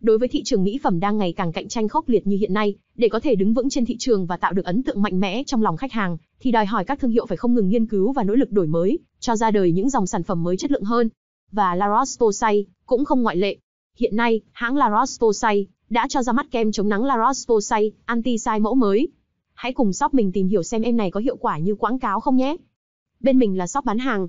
Đối với thị trường mỹ phẩm đang ngày càng cạnh tranh khốc liệt như hiện nay, để có thể đứng vững trên thị trường và tạo được ấn tượng mạnh mẽ trong lòng khách hàng, thì đòi hỏi các thương hiệu phải không ngừng nghiên cứu và nỗ lực đổi mới, cho ra đời những dòng sản phẩm mới chất lượng hơn. Và La Roche-Posay cũng không ngoại lệ. Hiện nay, hãng La Roche-Posay đã cho ra mắt kem chống nắng La Roche-Posay Anti-Sai mẫu mới. Hãy cùng shop mình tìm hiểu xem em này có hiệu quả như quảng cáo không nhé. Bên mình là shop bán hàng,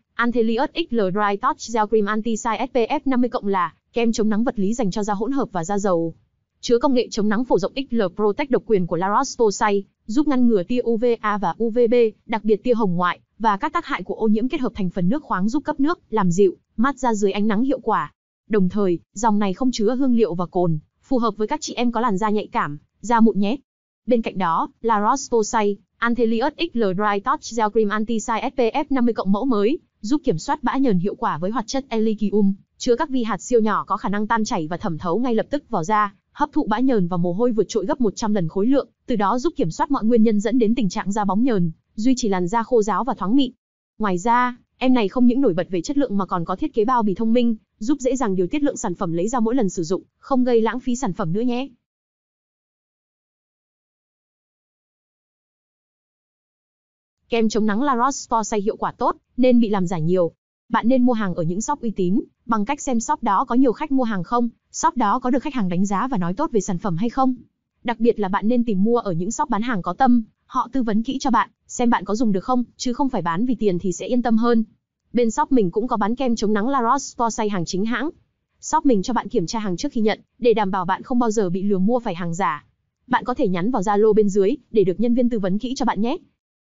Anthelios XL Protect Gel Cream Anti-Sai SPF 50+ là kem chống nắng vật lý dành cho da hỗn hợp và da dầu. Chứa công nghệ chống nắng phổ rộng XL Protect độc quyền của La Roche-Posay, giúp ngăn ngừa tia UVA và UVB, đặc biệt tia hồng ngoại, và các tác hại của ô nhiễm kết hợp thành phần nước khoáng giúp cấp nước, làm dịu, mát da dưới ánh nắng hiệu quả. Đồng thời, dòng này không chứa hương liệu và cồn, phù hợp với các chị em có làn da nhạy cảm, da mụn nhé. Bên cạnh đó, La Roche-Posay Anthelios XL Protect Gel Cream Anti-Sai SPF 50+ mẫu mới, giúp kiểm soát bã nhờn hiệu quả với hoạt chất Eliquium, chứa các vi hạt siêu nhỏ có khả năng tan chảy và thẩm thấu ngay lập tức vào da, hấp thụ bã nhờn và mồ hôi vượt trội gấp 100 lần khối lượng, từ đó giúp kiểm soát mọi nguyên nhân dẫn đến tình trạng da bóng nhờn, duy trì làn da khô ráo và thoáng mịn. Ngoài ra, em này không những nổi bật về chất lượng mà còn có thiết kế bao bì thông minh, giúp dễ dàng điều tiết lượng sản phẩm lấy ra mỗi lần sử dụng, không gây lãng phí sản phẩm nữa nhé. Kem chống nắng La Roche-Posay hiệu quả tốt, nên bị làm giả nhiều. Bạn nên mua hàng ở những shop uy tín, bằng cách xem shop đó có nhiều khách mua hàng không, shop đó có được khách hàng đánh giá và nói tốt về sản phẩm hay không. Đặc biệt là bạn nên tìm mua ở những shop bán hàng có tâm, họ tư vấn kỹ cho bạn, xem bạn có dùng được không, chứ không phải bán vì tiền thì sẽ yên tâm hơn. Bên shop mình cũng có bán kem chống nắng La Roche-Posay hàng chính hãng. Shop mình cho bạn kiểm tra hàng trước khi nhận, để đảm bảo bạn không bao giờ bị lừa mua phải hàng giả. Bạn có thể nhắn vào Zalo bên dưới, để được nhân viên tư vấn kỹ cho bạn nhé.